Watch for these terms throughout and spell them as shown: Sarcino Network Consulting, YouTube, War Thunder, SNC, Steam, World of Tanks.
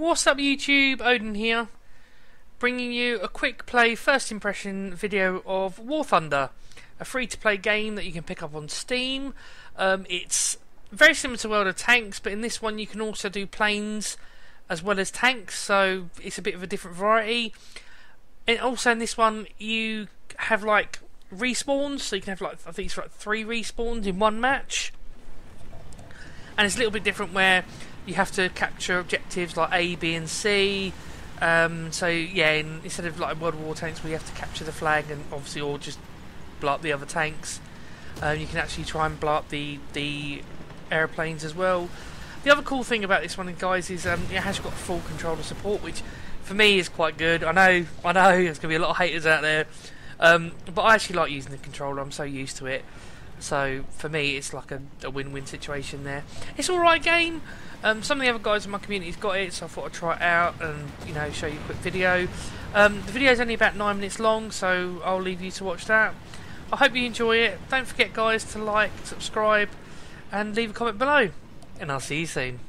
What's up YouTube, Odin here, bringing you a quick play first impression video of War Thunder, a free to play game that you can pick up on Steam. It's very similar to World of Tanks, but in this one you can also do planes as well as tanks, so it's a bit of a different variety. And also in this one you have like respawns, so you can have like, I think it's like 3 respawns in one match. And it's a little bit different where you have to capture objectives like A, B and C. So yeah, instead of like World War Tanks where you have to capture the flag and obviously or just blow up the other tanks, you can actually try and blow up the airplanes as well. The other cool thing about this one, guys, is it has got full controller support, which for me is quite good. I know there's going to be a lot of haters out there, but I actually like using the controller. I'm so used to it. So for me it's like a win-win situation there. It's an alright game. Some of the other guys in my community's got it, so I thought I'd try it out and, you know, show you a quick video. The video's only about 9 minutes long, so I'll leave you to watch that. I hope you enjoy it. Don't forget, guys, to like, subscribe and leave a comment below, and I'll see you soon.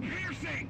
piercing!